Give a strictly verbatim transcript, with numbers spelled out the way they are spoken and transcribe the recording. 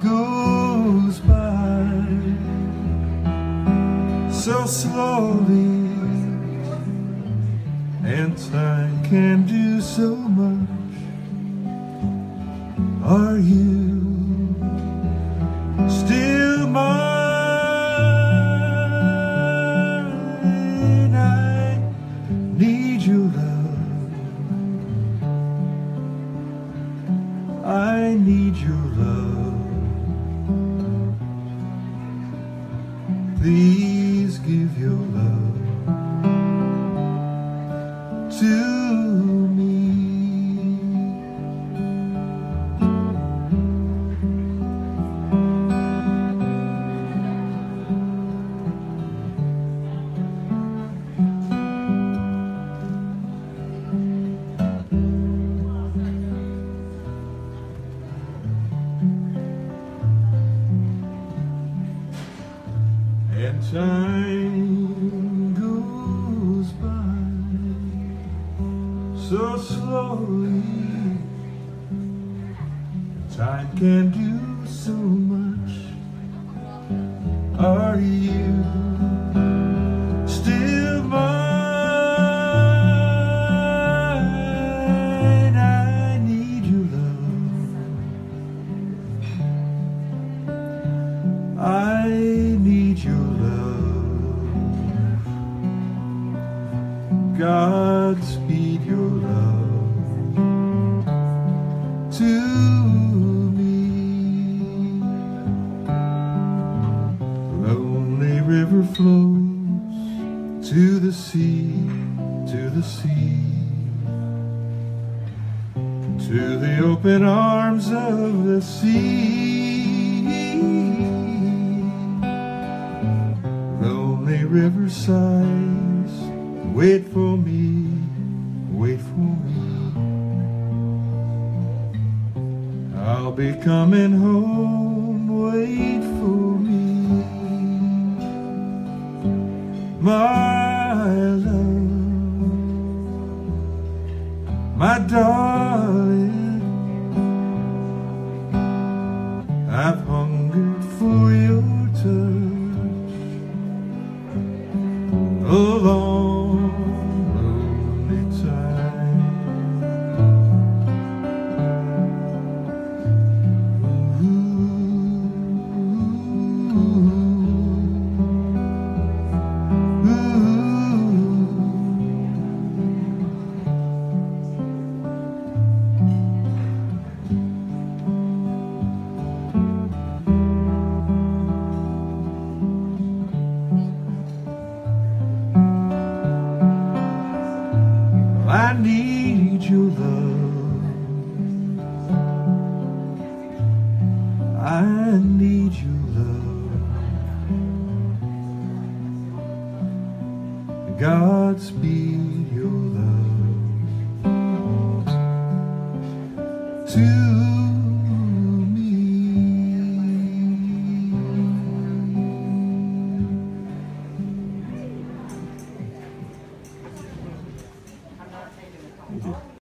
time goes by so slowly, and time can do so much. Are you still mine? I need your love, I need your love. Please give your love to and time goes by so slowly. Time can do so much. Are you still mine? I need your love, I need your love. Godspeed your love to me. Lonely river flows to the sea, to the sea, to the open arms of the sea. Lonely river sighs, wait for me, wait for me, I'll be coming home, wait for me. My love, my darling, I've hungered for your touch alone. I need your love, I need your love. Godspeed your love to